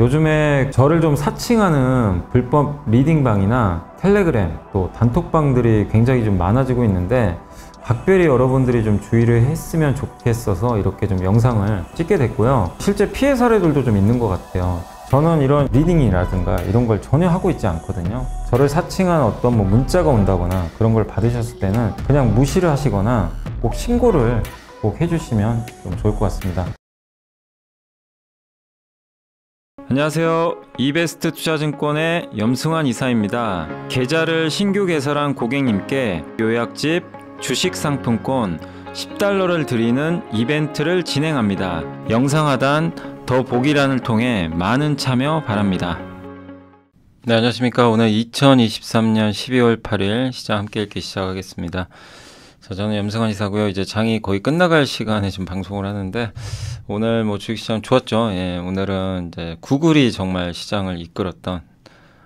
요즘에 저를 좀 사칭하는 불법 리딩방이나 텔레그램, 또 단톡방들이 굉장히 좀 많아지고 있는데 각별히 여러분들이 좀 주의를 했으면 좋겠어서 이렇게 좀 영상을 찍게 됐고요. 실제 피해 사례들도 좀 있는 것 같아요. 저는 이런 리딩이라든가 이런 걸 전혀 하고 있지 않거든요. 저를 사칭한 어떤 뭐 문자가 온다거나 그런 걸 받으셨을 때는 그냥 무시를 하시거나 꼭 신고를 꼭 해주시면 좀 좋을 것 같습니다. 안녕하세요. 이베스트 투자증권의 염승환 이사입니다. 계좌를 신규 개설한 고객님께 요약집, 주식상품권, $10를 드리는 이벤트를 진행합니다. 영상 하단 더 보기란을 통해 많은 참여 바랍니다. 네, 안녕하십니까. 오늘 2023년 12월 8일 시장 함께 읽기 시작하겠습니다. 자, 저는 염승환 이사고요. 이제 장이 거의 끝나갈 시간에 지금 방송을 하는데 오늘 뭐 주식시장 좋았죠. 예, 오늘은 이제 구글이 정말 시장을 이끌었던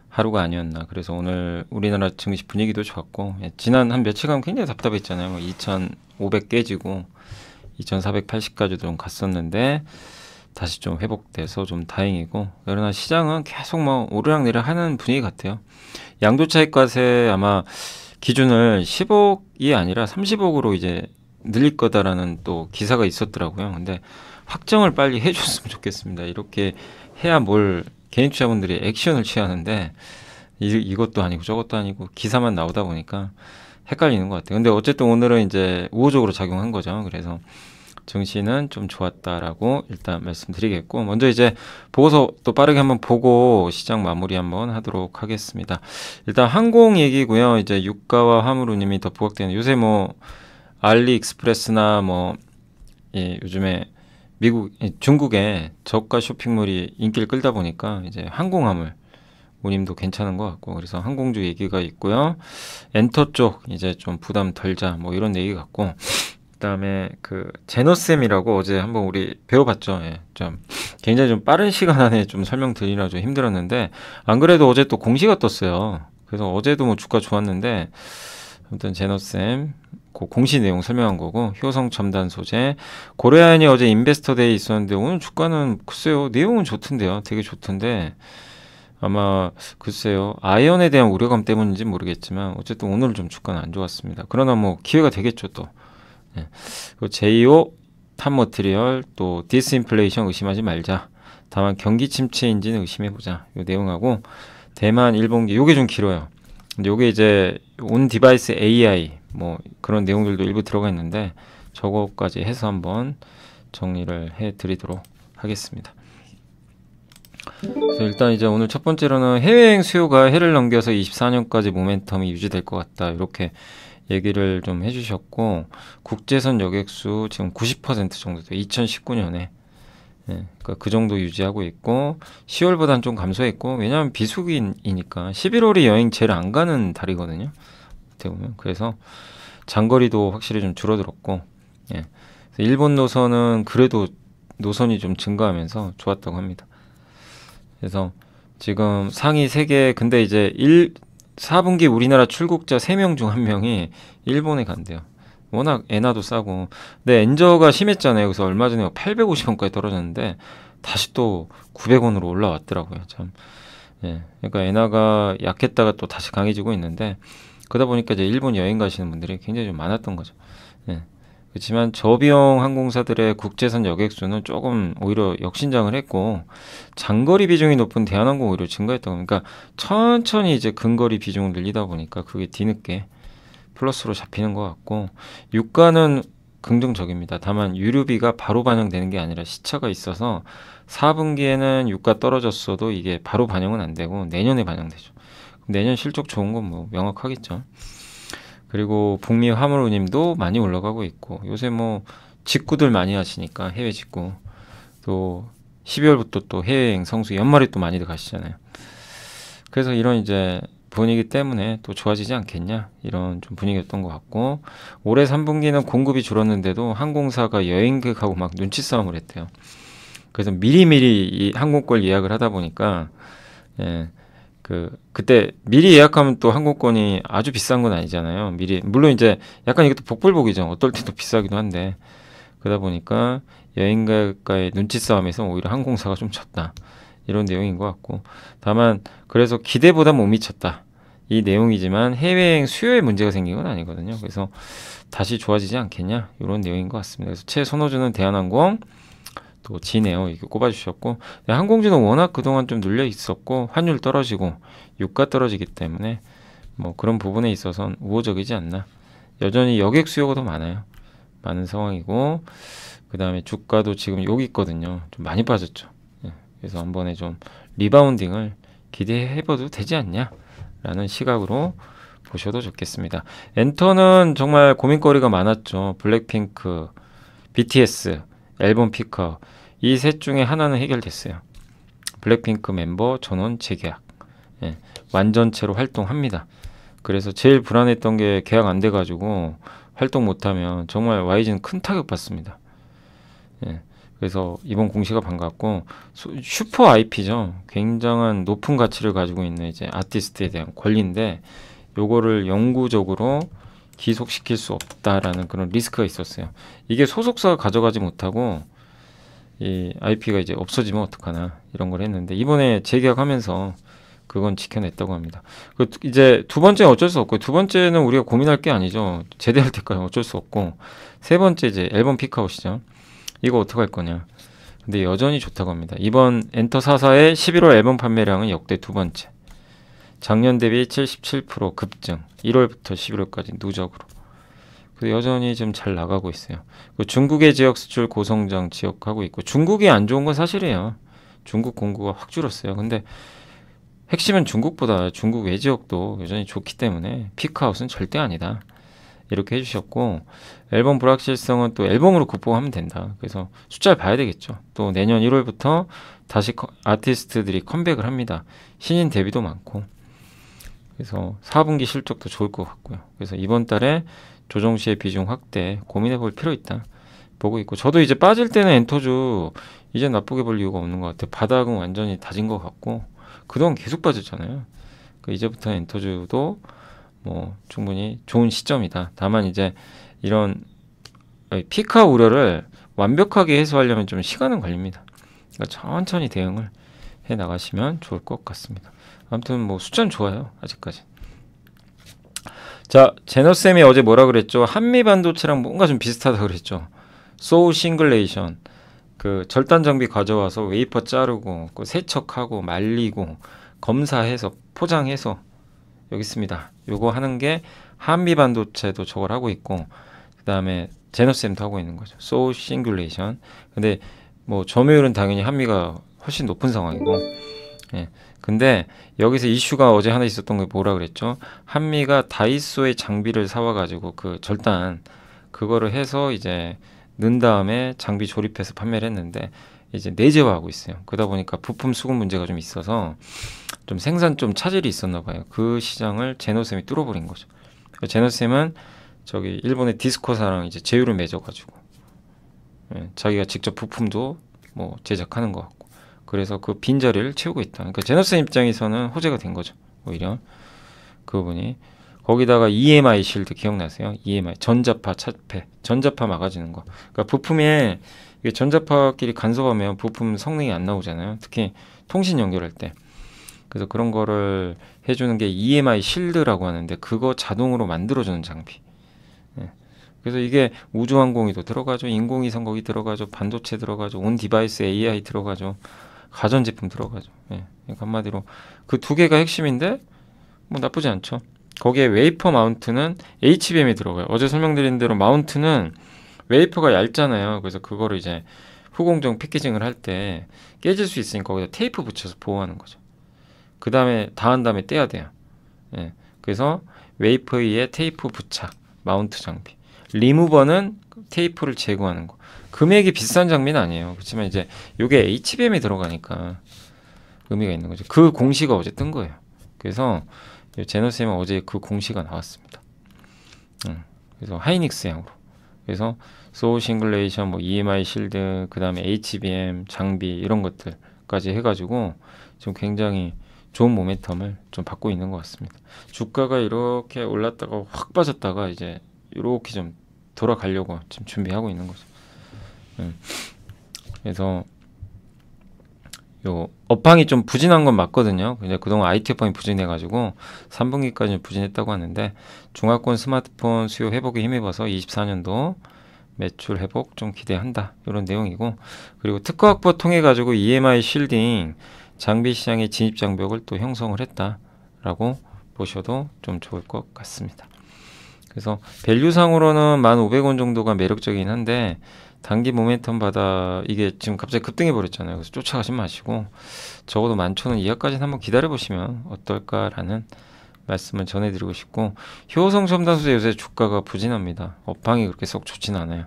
하루가 아니었나. 그래서 오늘 우리나라 증시 분위기도 좋았고, 예, 지난 한 며칠간 굉장히 답답했잖아요. 뭐 2,500 깨지고 2,480까지도 좀 갔었는데 다시 좀 회복돼서 좀 다행이고, 그러나 시장은 계속 뭐 오르락내리락 하는 분위기 같아요. 양도차익과세 아마 기준을 10억이 아니라 30억으로 이제 늘릴 거다라는 또 기사가 있었더라고요. 근데 확정을 빨리 해줬으면 좋겠습니다. 이렇게 해야 뭘 개인 투자분들이 액션을 취하는데 이것도 아니고 저것도 아니고 기사만 나오다 보니까 헷갈리는 것 같아요. 근데 어쨌든 오늘은 이제 우호적으로 작용한 거죠. 그래서 증시는 좀 좋았다라고 일단 말씀드리겠고, 먼저 이제 보고서 또 빠르게 한번 보고 시장 마무리 한번 하도록 하겠습니다. 일단 항공 얘기고요. 이제 유가와 화물운임이 더 부각되는, 요새 뭐 알리익스프레스나 뭐, 예, 요즘에 미국, 중국의 저가 쇼핑몰이 인기를 끌다 보니까 이제 항공화물 운임도 괜찮은 것 같고, 그래서 항공주 얘기가 있고요. 엔터 쪽 이제 좀 부담 덜자 뭐 이런 얘기 같고, 그다음에 그 제너셈이라고 어제 한번 우리 배워봤죠. 예, 좀 굉장히 좀 빠른 시간 안에 좀 설명드리라 좀 힘들었는데, 안 그래도 어제 또 공시가 떴어요. 그래서 어제도 뭐 주가 좋았는데 아무튼 제너셈 그 공시 내용 설명한 거고, 효성첨단소재, 고려아연이 어제 인베스터데이 있었는데 오늘 주가는 글쎄요, 내용은 좋던데요. 되게 좋던데 아마 글쎄요, 아연에 대한 우려감 때문인지 모르겠지만 어쨌든 오늘 좀 주가는 안 좋았습니다. 그러나 뭐 기회가 되겠죠 또. 예. 제이오, 탑머티리얼, 또 디스인플레이션 의심하지 말자, 다만 경기 침체인지는 의심해보자, 요 내용하고 대만, 일본기 요게 좀 길어요. 근데 요게 이제 온 디바이스 AI 뭐 그런 내용들도 일부 들어가 있는데 저거까지 해서 한번 정리를 해 드리도록 하겠습니다. 그래서 일단 이제 오늘 첫 번째로는 해외여행 수요가 해를 넘겨서 24년까지 모멘텀이 유지될 것 같다, 이렇게 얘기를 좀 해주셨고, 국제선 여객수 지금 90% 정도 돼요. 2019년에. 예, 그러니까 그 정도 유지하고 있고, 10월보다는 좀 감소했고, 왜냐하면 비수기이니까 11월이 여행 제일 안 가는 달이거든요. 어떻게 보면. 그래서 장거리도 확실히 좀 줄어들었고, 예, 일본 노선은 그래도 노선이 좀 증가하면서 좋았다고 합니다. 그래서 지금 상위 3개, 근데 이제 4분기 우리나라 출국자 3명 중 1명이 일본에 간대요. 워낙 엔화도 싸고. 근데 엔저가 심했잖아요. 그래서 얼마 전에 850원까지 떨어졌는데 다시 또 900원으로 올라왔더라고요. 참. 예. 그러니까 엔화가 약했다가 또 다시 강해지고 있는데, 그러다 보니까 이제 일본 여행 가시는 분들이 굉장히 좀 많았던 거죠. 예. 그렇지만 저비용 항공사들의 국제선 여객수는 조금 오히려 역신장을 했고, 장거리 비중이 높은 대한항공 오히려 증가했다고. 그러니까 천천히 이제 근거리 비중을 늘리다 보니까 그게 뒤늦게 플러스로 잡히는 것 같고, 유가는 긍정적입니다. 다만 유류비가 바로 반영되는 게 아니라 시차가 있어서 4분기에는 유가 떨어졌어도 이게 바로 반영은 안 되고 내년에 반영되죠. 내년 실적 좋은 건 뭐 명확하겠죠. 그리고 북미 화물운임도 많이 올라가고 있고, 요새 뭐 직구들 많이 하시니까 해외 직구, 또 12월부터 또 해외여행 성수, 연말에 또 많이들 가시잖아요. 그래서 이런 이제 분위기 때문에 또 좋아지지 않겠냐, 이런 좀 분위기였던 것 같고, 올해 3분기는 공급이 줄었는데도 항공사가 여행객하고 막 눈치 싸움을 했대요. 그래서 미리미리 이 항공권 예약을 하다 보니까, 예, 그때 미리 예약하면 또 항공권이 아주 비싼 건 아니잖아요. 미리, 물론 이제 약간 이것도 복불복이죠. 어떨 때도 비싸기도 한데, 그러다 보니까 여행가의 눈치 싸움에서 오히려 항공사가 좀 졌다, 이런 내용인 것 같고, 다만 그래서 기대보다 못 미쳤다 이 내용이지만 해외여행 수요에 문제가 생긴 건 아니거든요. 그래서 다시 좋아지지 않겠냐 이런 내용인 것 같습니다. 그래서 최선호주는 대한항공, 또 지네요 이렇게 꼽아주셨고, 항공주는 워낙 그동안 좀 눌려 있었고 환율 떨어지고 유가 떨어지기 때문에 뭐 그런 부분에 있어서는 우호적이지 않나. 여전히 여객 수요가 더 많아요. 많은 상황이고, 그 다음에 주가도 지금 여기 있거든요. 좀 많이 빠졌죠. 그래서 한 번에 좀 리바운딩을 기대해봐도 되지 않냐 라는 시각으로 보셔도 좋겠습니다. 엔터는 정말 고민거리가 많았죠. 블랙핑크, BTS, 앨범 피커, 이 셋 중에 하나는 해결됐어요. 블랙핑크 멤버 전원 재계약, 완전체로 활동합니다. 그래서 제일 불안했던 게 계약 안 돼가지고 활동 못하면 정말 YG는 큰 타격 받습니다. 그래서 이번 공시가 반갑고, 슈퍼 IP죠. 굉장한 높은 가치를 가지고 있는 이제 아티스트에 대한 권리인데, 요거를 영구적으로 기속시킬 수 없다라는 그런 리스크가 있었어요. 이게 소속사가 가져가지 못하고 이 IP가 이제 없어지면 어떡하나 이런 걸 했는데, 이번에 재계약하면서 그건 지켜냈다고 합니다. 이제 두 번째는 어쩔 수 없고요. 두 번째는 우리가 고민할 게 아니죠. 제대할 때까지 어쩔 수 없고, 세 번째 이제 앨범 픽아웃이죠. 이거 어떻게 할 거냐. 근데 여전히 좋다고 합니다. 이번 엔터 4사의 11월 앨범 판매량은 역대 두 번째, 작년 대비 77% 급증, 1월부터 11월까지 누적으로. 근데 여전히 좀 잘 나가고 있어요. 중국의 지역 수출 고성장 지역하고 있고, 중국이 안 좋은 건 사실이에요. 중국 공구가 확 줄었어요. 근데 핵심은 중국보다 중국 외 지역도 여전히 좋기 때문에 피크아웃은 절대 아니다 이렇게 해주셨고, 앨범 불확실성은 또 앨범으로 극복하면 된다. 그래서 숫자를 봐야 되겠죠. 또 내년 1월부터 다시 아티스트들이 컴백을 합니다. 신인 데뷔도 많고, 그래서 4분기 실적도 좋을 것 같고요. 그래서 이번 달에 조정시의 비중 확대 고민해 볼 필요 있다 보고 있고, 저도 이제 빠질 때는 엔터주 이제 나쁘게 볼 이유가 없는 것 같아요. 바닥은 완전히 다진 것 같고, 그동안 계속 빠졌잖아요. 그러니까 이제부터 엔터주도 뭐 충분히 좋은 시점이다. 다만 이제 이런 피카 우려를 완벽하게 해소하려면 좀 시간은 걸립니다. 그러니까 천천히 대응을 해 나가시면 좋을 것 같습니다. 아무튼 뭐 숫자는 좋아요 아직까지. 자, 제너셈이 어제 뭐라 그랬죠? 한미 반도체랑 뭔가 좀 비슷하다 그랬죠. 소우 싱글레이션, 그 절단 장비 가져와서 웨이퍼 자르고 그 세척하고 말리고 검사해서 포장해서 여기 있습니다. 요거 하는 게 한미 반도체도 저걸 하고 있고, 그 다음에 제너셈도 하고 있는 거죠. 소우 싱글레이션. 근데 뭐 점유율은 당연히 한미가 훨씬 높은 상황이고, 예. 근데 여기서 이슈가 어제 하나 있었던 게 뭐라 그랬죠? 한미가 다이소의 장비를 사와 가지고 그 절단 그거를 해서 이제 넣은 다음에 장비 조립해서 판매를 했는데, 이제 내재화하고 있어요. 그러다 보니까 부품 수급 문제가 좀 있어서 좀 생산 좀 차질이 있었나 봐요. 그 시장을 제너셈이 뚫어버린 거죠. 제너셈은 저기 일본의 디스코사랑 이제 제휴를 맺어가지고, 예, 자기가 직접 부품도 뭐 제작하는 것 같고, 그래서 그 빈자리를 채우고 있다. 그러니까 제너셈 입장에서는 호재가 된 거죠. 오히려 그분이. 거기다가 EMI 실드 기억나세요? EMI 전자파 차폐, 전자파 막아주는 거. 그러니까 부품에 이게 전자파끼리 간섭하면 부품 성능이 안 나오잖아요. 특히 통신 연결할 때. 그래서 그런 거를 해주는 게 EMI 실드라고 하는데, 그거 자동으로 만들어주는 장비. 예. 그래서 이게 우주항공이도 들어가죠, 인공위성 거기 들어가죠, 반도체 들어가죠, 온 디바이스 AI 들어가죠, 가전제품 들어가죠. 예. 그러니까 한마디로 그 두 개가 핵심인데 뭐 나쁘지 않죠. 거기에 웨이퍼 마운트는 HBM이 들어가요. 어제 설명드린 대로 마운트는 웨이퍼가 얇잖아요. 그래서 그거를 이제 후공정 패키징을 할 때 깨질 수 있으니까 거기다 테이프 붙여서 보호하는 거죠. 그 다음에 다 한 다음에 떼야 돼요. 예. 그래서 웨이퍼 위에 테이프 부착, 마운트 장비. 리무버는 테이프를 제거하는 거. 금액이 비싼 장비는 아니에요. 그렇지만 이제 요게 HBM이 들어가니까 의미가 있는 거죠. 그 공시가 어제 뜬 거예요. 그래서 제너셈은 어제 그 공시가 나왔습니다. 그래서 하이닉스 향으로. 그래서 소우 싱글레이션, 뭐 EMI 실드, 그 다음에 HBM 장비 이런 것들까지 해가지고 지금 굉장히 좋은 모멘텀을 좀 받고 있는 것 같습니다. 주가가 이렇게 올랐다가 확 빠졌다가 이제 이렇게 좀 돌아가려고 지금 준비하고 있는 거죠. 그래서 요 업황이 좀 부진한 건 맞거든요. 그냥 그동안 IT 업황이 부진해가지고 3분기까지는 부진했다고 하는데 중화권 스마트폰 수요 회복에 힘입어서 24년도 매출 회복 좀 기대한다, 이런 내용이고, 그리고 특허 확보 통해 가지고 EMI 실딩 장비 시장의 진입 장벽을 또 형성을 했다라고 보셔도 좀 좋을 것 같습니다. 그래서 밸류상으로는 1,500원 정도가 매력적이긴 한데 단기 모멘텀 받아 이게 지금 갑자기 급등해 버렸잖아요. 그래서 쫓아가지 마시고 적어도 11,000원 이하까지는 한번 기다려 보시면 어떨까라는 말씀을 전해드리고 싶고, 효성첨단소재 요새 주가가 부진합니다. 업황이 그렇게 썩 좋진 않아요.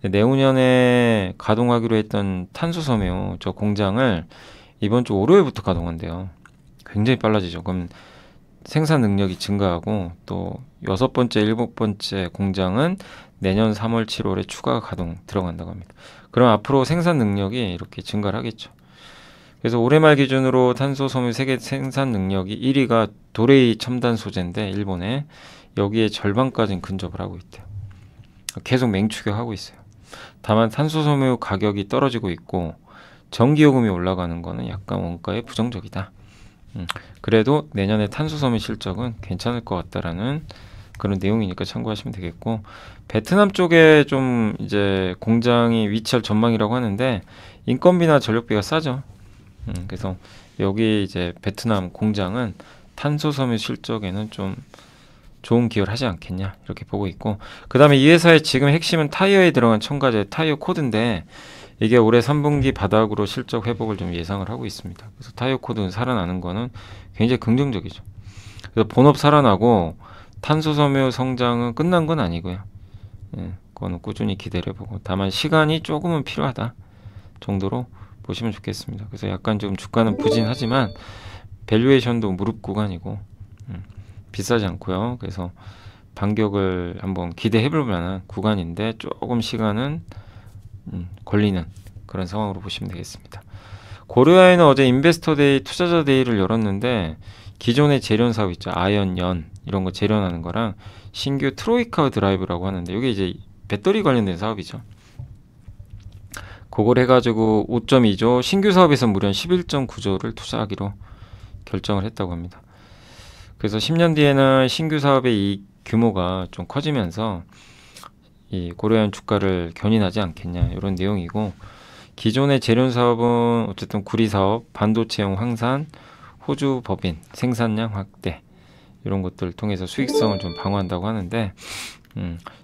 내후년에 가동하기로 했던 탄소섬유 저 공장을 이번 주 월요일부터 가동한대요. 굉장히 빨라지죠. 그럼 생산 능력이 증가하고 또 6번째, 7번째 공장은 내년 3월, 7월에 추가 가동 들어간다고 합니다. 그럼 앞으로 생산 능력이 이렇게 증가를 하겠죠. 그래서 올해 말 기준으로 탄소섬유 세계 생산 능력이 1위가 도레이 첨단 소재인데 일본에 여기에 절반까지는 근접을 하고 있대요. 계속 맹추격하고 있어요. 다만 탄소섬유 가격이 떨어지고 있고 전기요금이 올라가는 거는 약간 원가에 부정적이다. 그래도 내년에 탄소섬유 실적은 괜찮을 것 같다라는 그런 내용이니까 참고하시면 되겠고, 베트남 쪽에 좀 이제 공장이 위치할 전망이라고 하는데 인건비나 전력비가 싸죠. 그래서 여기 이제 베트남 공장은 탄소섬유 실적에는 좀 좋은 기여를 하지 않겠냐 이렇게 보고 있고, 그 다음에 이 회사의 지금 핵심은 타이어에 들어간 첨가제 타이어 코드인데 이게 올해 3분기 바닥으로 실적 회복을 좀 예상을 하고 있습니다. 그래서 타이어 코드는 살아나는 거는 굉장히 긍정적이죠. 그래서 본업 살아나고 탄소섬유 성장은 끝난 건 아니고요. 예, 그거는 꾸준히 기대를 해보고 다만 시간이 조금은 필요하다 정도로 보시면 좋겠습니다. 그래서 약간 지금 주가는 부진하지만 밸류에이션도 무릎 구간이고 비싸지 않고요. 그래서 반격을 한번 기대해볼 만한 구간인데 조금 시간은 걸리는 그런 상황으로 보시면 되겠습니다. 고려아연은 어제 인베스터데이 투자자데이를 열었는데 기존의 재련 사업 있죠. 아연, 연 이런 거 재련하는 거랑 신규 트로이카 드라이브라고 하는데 이게 이제 배터리 관련된 사업이죠. 그걸 해가지고 5.2조 신규 사업에서 무려 11.9조를 투자하기로 결정을 했다고 합니다. 그래서 10년 뒤에는 신규 사업의 이익 규모가 좀 커지면서 이 고려아연 주가를 견인하지 않겠냐 이런 내용이고, 기존의 재련 사업은 어쨌든 구리 사업, 반도체용 황산, 호주 법인, 생산량 확대 이런 것들을 통해서 수익성을 좀 방어한다고 하는데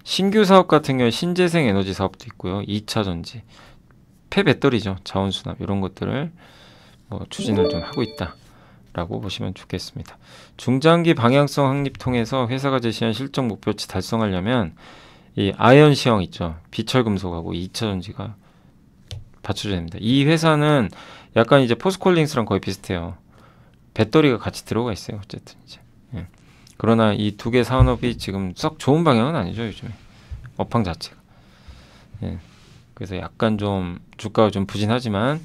신규 사업 같은 경우 신재생 에너지 사업도 있고요, 2차 전지, 폐배터리죠, 자원수납 이런 것들을 뭐 추진을 좀 하고 있다 라고 보시면 좋겠습니다. 중장기 방향성 확립 통해서 회사가 제시한 실적 목표치 달성하려면 이 아연 시황 있죠, 비철금속하고 2차 전지가 받쳐줘야 됩니다. 이 회사는 약간 이제 포스콜링스랑 거의 비슷해요. 배터리가 같이 들어가 있어요. 어쨌든 이제 예. 그러나 이 두 개 산업이 지금 썩 좋은 방향은 아니죠, 요즘에 업황 자체가. 예. 그래서 약간 좀 주가가 좀 부진하지만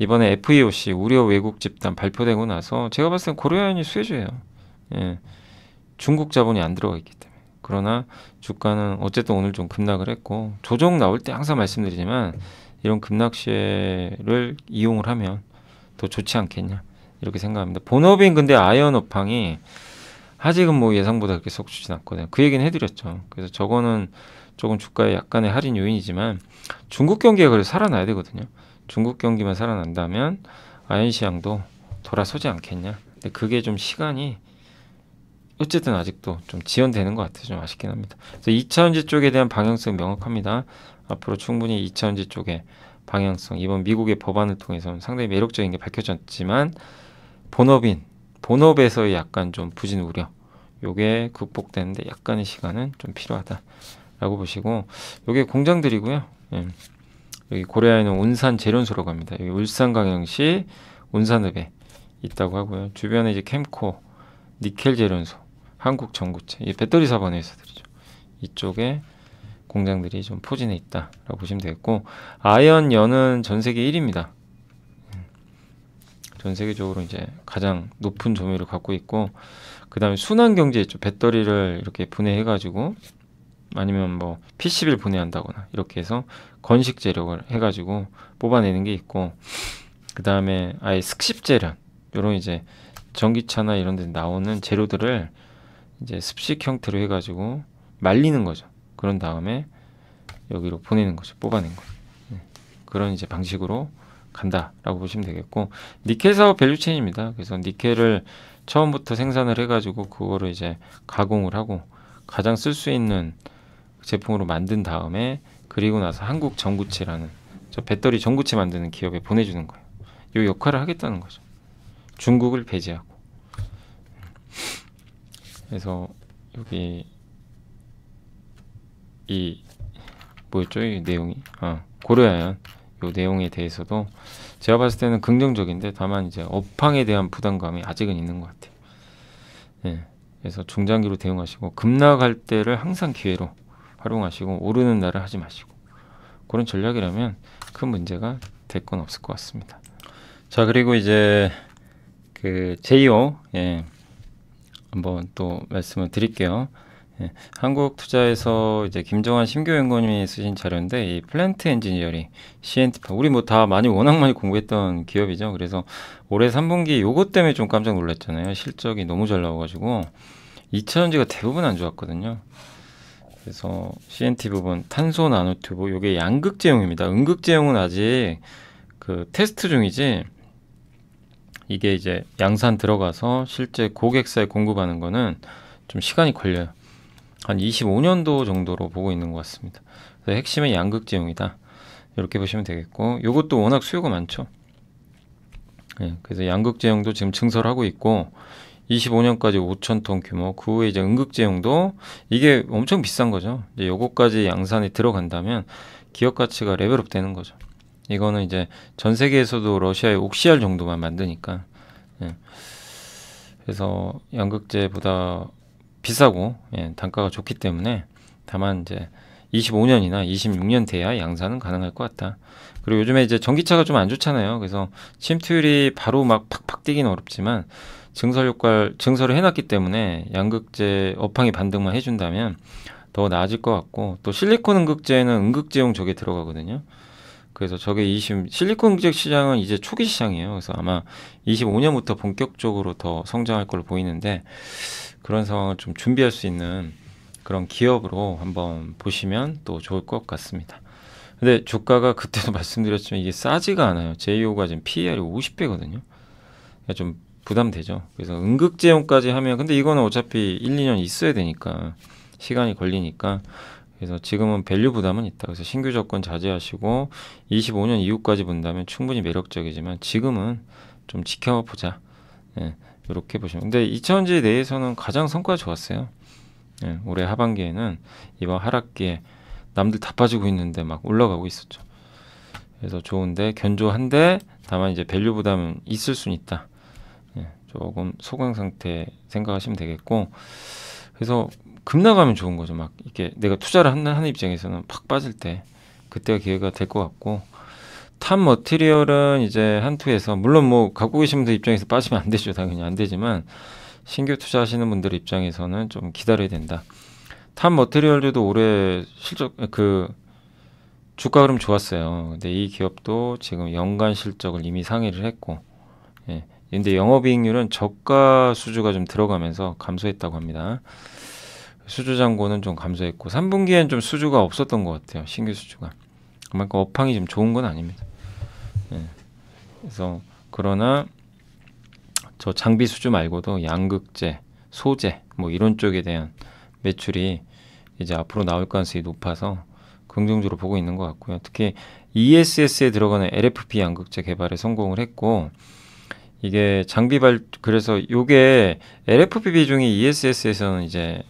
이번에 FEOC 우려 외국 집단 발표되고 나서 제가 봤을 땐 고려아연이 수혜주예요. 예. 중국 자본이 안 들어가 있기 때문에. 그러나 주가는 어쨌든 오늘 좀 급락을 했고, 조정 나올 때 항상 말씀드리지만 이런 급락 시를 이용을 하면 더 좋지 않겠냐 이렇게 생각합니다. 본업인 근데 아연 업황이 아직은 뭐 예상보다 그렇게 썩 주진 않거든요. 그 얘기는 해드렸죠. 그래서 저거는 조금 주가에 약간의 할인 요인이지만 중국 경기가 그래도 살아나야 되거든요. 중국 경기만 살아난다면 아연 시장도 돌아서지 않겠냐. 근데 그게 좀 시간이 어쨌든 아직도 좀 지연되는 것 같아요. 좀 아쉽긴 합니다. 그래서 2차전지 쪽에 대한 방향성 명확합니다. 앞으로 충분히 2차전지 쪽에 방향성, 이번 미국의 법안을 통해서는 상당히 매력적인 게 밝혀졌지만 본업에서의 약간 좀 부진 우려, 요게 극복되는데 약간의 시간은 좀 필요하다라고 보시고, 요게 공장들이고요. 예. 여기 고려아연은 온산 재련소라고 합니다. 여기 울산 광역시 온산읍에 있다고 하고요. 주변에 이제 캠코, 니켈 재련소, 한국 전구체, 이 배터리 사업 회사들이죠. 이쪽에 공장들이 좀 포진해 있다라고 보시면 되겠고, 아연, 연은 전 세계 1위입니다. 전 세계적으로 이제 가장 높은 점유율을 갖고 있고, 그 다음에 순환 경제 있죠. 배터리를 이렇게 분해해가지고 아니면 뭐 PCB를 분해한다거나 이렇게 해서 건식 재료를 해가지고 뽑아내는 게 있고, 그 다음에 아예 습식재련, 요런 이제 전기차나 이런 데 나오는 재료들을 이제 습식 형태로 해가지고 말리는 거죠. 그런 다음에 여기로 보내는 거죠. 뽑아낸 거. 그런 이제 방식으로 간다라고 보시면 되겠고, 니켈 사업 밸류체인입니다. 그래서 니켈을 처음부터 생산을 해가지고 그거를 이제 가공을 하고 가장 쓸 수 있는 제품으로 만든 다음에 그리고 나서 한국 전구체라는 저 배터리 전구체 만드는 기업에 보내주는 거예요. 이 역할을 하겠다는 거죠. 중국을 배제하고. 그래서 여기 이 뭐였죠? 이 내용이 고려아연 요 내용에 대해서도 제가 봤을 때는 긍정적인데, 다만 이제 업황에 대한 부담감이 아직은 있는 것 같아요. 예, 그래서 중장기로 대응하시고 급락할 때를 항상 기회로 활용하시고 오르는 날을 하지 마시고, 그런 전략이라면 큰 문제가 될 건 없을 것 같습니다. 자, 그리고 이제 그 제이오, 예, 한번 또 말씀을 드릴게요. 예, 한국투자에서 이제 김정환 심교연구원님이 쓰신 자료인데, 이 플랜트 엔지니어링 CNT, 우리 뭐 다 워낙 많이 공부했던 기업이죠. 그래서 올해 3분기 요것 때문에 좀 깜짝 놀랐잖아요. 실적이 너무 잘 나와가지고 2차전지가 대부분 안 좋았거든요. 그래서 CNT 부분 탄소 나노튜브, 요게 양극재용입니다. 음극재용은 아직 그 테스트 중이지, 이게 이제 양산 들어가서 실제 고객사에 공급하는 거는 좀 시간이 걸려요. 한 25년도 정도로 보고 있는 것 같습니다. 그래서 핵심은 양극재용이다, 이렇게 보시면 되겠고, 요것도 워낙 수요가 많죠. 예, 그래서 양극재용도 지금 증설하고 있고 25년까지 5,000톤 규모, 그 후에 이제 음극재용도 이게 엄청 비싼 거죠. 이제 요거까지 양산이 들어간다면 기업 가치가 레벨업 되는 거죠. 이거는 이제 전 세계에서도 러시아의 옥시알 정도만 만드니까. 예. 그래서 양극재보다 비싸고, 예, 단가가 좋기 때문에, 다만 이제 25년이나 26년 돼야 양산은 가능할 것 같다. 그리고 요즘에 이제 전기차가 좀 안 좋잖아요. 그래서 침투율이 바로 막 팍팍 뛰긴 어렵지만 증설 효과를, 증설을 해놨기 때문에 양극재 업황이 반등만 해준다면 더 나아질 것 같고, 또 실리콘 음극재는 음극재용 저게 들어가거든요. 그래서 저게 실리콘 음극재 시장은 이제 초기 시장이에요. 그래서 아마 25년부터 본격적으로 더 성장할 걸로 보이는데, 그런 상황을 좀 준비할 수 있는 그런 기업으로 한번 보시면 또 좋을 것 같습니다. 근데 주가가 그때도 말씀드렸지만 이게 싸지가 않아요. 제이오가 지금 PER이 50배거든요. 좀 부담되죠. 그래서 음극재용까지 하면, 근데 이거는 어차피 1, 2년 있어야 되니까, 시간이 걸리니까. 그래서 지금은 밸류 부담은 있다. 그래서 신규 접근 자제하시고 25년 이후까지 본다면 충분히 매력적이지만 지금은 좀 지켜보자. 예, 이렇게 보시면. 근데 2차전지 내에서는 가장 성과가 좋았어요. 예, 올해 하반기에는 이번 하락기에 남들 다 빠지고 있는데 막 올라가고 있었죠. 그래서 좋은데, 견조한데, 다만 이제 밸류 부담은 있을 순 있다. 조금 소강 상태 생각하시면 되겠고, 그래서 급락하면 좋은 거죠. 막 이렇게 내가 투자를 하는 입장에서는 팍 빠질 때 그때가 기회가 될 것 같고, 탑 머티리얼은 이제 한투에서, 물론 뭐 갖고 계신 분들 입장에서 빠지면 안 되죠. 당연히 안 되지만 신규 투자하시는 분들 입장에서는 좀 기다려야 된다. 탑 머티리얼도 올해 실적, 그 주가 흐름 좋았어요. 근데 이 기업도 지금 연간 실적을 이미 상회를 했고, 예. 근데 영업이익률은 저가 수주가 좀 들어가면서 감소했다고 합니다. 수주 잔고는 좀 감소했고, 3분기엔 좀 수주가 없었던 것 같아요. 신규 수주가. 그만큼 업황이 좀 좋은 건 아닙니다. 예. 그래서 그러나 저 장비 수주 말고도 양극재, 소재 뭐 이런 쪽에 대한 매출이 이제 앞으로 나올 가능성이 높아서 긍정적으로 보고 있는 것 같고요. 특히 ESS에 들어가는 LFP 양극재 개발에 성공을 했고, 이게 그래서 요게 LFP 비중이 ESS에서는 이제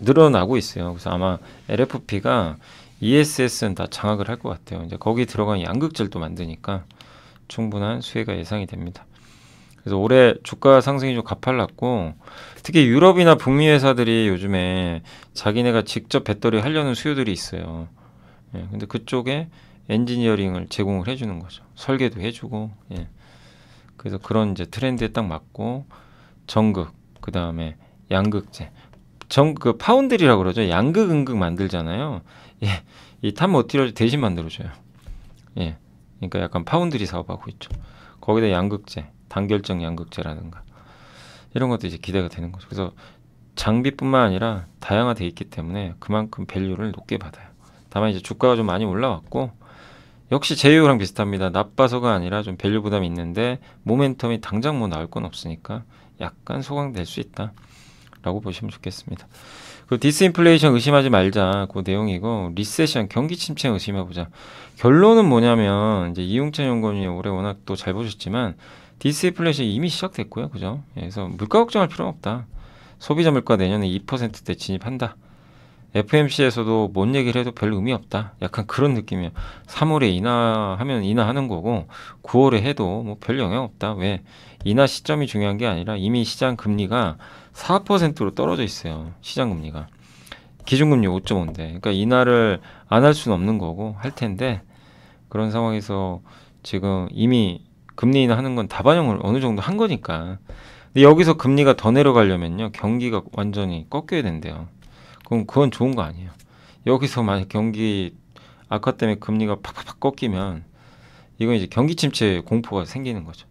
늘어나고 있어요. 그래서 아마 LFP가 ESS는 다 장악을 할 것 같아요. 이제 거기 들어간 양극재도 만드니까 충분한 수혜가 예상이 됩니다. 그래서 올해 주가 상승이 좀 가팔랐고, 특히 유럽이나 북미 회사들이 요즘에 자기네가 직접 배터리 하려는 수요들이 있어요. 예, 근데 그쪽에 엔지니어링을 제공을 해주는 거죠. 설계도 해주고. 예. 그래서 그런 이제 트렌드에 딱 맞고, 전극, 그 다음에 양극재, 그 파운드리라고 그러죠. 양극, 음극 만들잖아요. 예, 이 탑 머티리얼 대신 만들어줘요. 예, 그러니까 약간 파운드리 사업하고 있죠. 거기다 양극재, 단결정 양극재라든가 이런 것도 이제 기대가 되는 거죠. 그래서 장비뿐만 아니라 다양화되어 있기 때문에 그만큼 밸류를 높게 받아요. 다만 이제 주가가 좀 많이 올라왔고, 역시 제이오랑 비슷합니다. 나빠서가 아니라 좀 밸류 부담이 있는데 모멘텀이 당장 뭐 나올 건 없으니까 약간 소강될 수 있다 라고 보시면 좋겠습니다. 그 디스인플레이션 의심하지 말자, 그 내용이고, 리세션, 경기 침체 의심해보자. 결론은 뭐냐면 이제 이용찬 연구원이 올해 워낙 또 잘 보셨지만 디스인플레이션이 이미 시작됐고요, 그죠? 그래서 물가 걱정할 필요는 없다. 소비자 물가 내년에 2%대 진입한다. FMC에서도 뭔 얘기를 해도 별 의미 없다. 약간 그런 느낌이에요. 3월에 인하하면 인하하는 거고 9월에 해도 뭐 별 영향 없다. 왜? 인하 시점이 중요한 게 아니라 이미 시장 금리가 4%로 떨어져 있어요. 시장 금리가. 기준금리 5.5인데. 그러니까 인하를 안 할 수는 없는 거고 할 텐데, 그런 상황에서 지금 이미 금리 인하하는 건 다 반영을 어느 정도 한 거니까. 근데 여기서 금리가 더 내려가려면요, 경기가 완전히 꺾여야 된대요. 그럼 그건 좋은 거 아니에요. 여기서 만약 경기 악화 때문에 금리가 팍팍팍 꺾이면 이건 이제 경기 침체 공포가 생기는 거죠.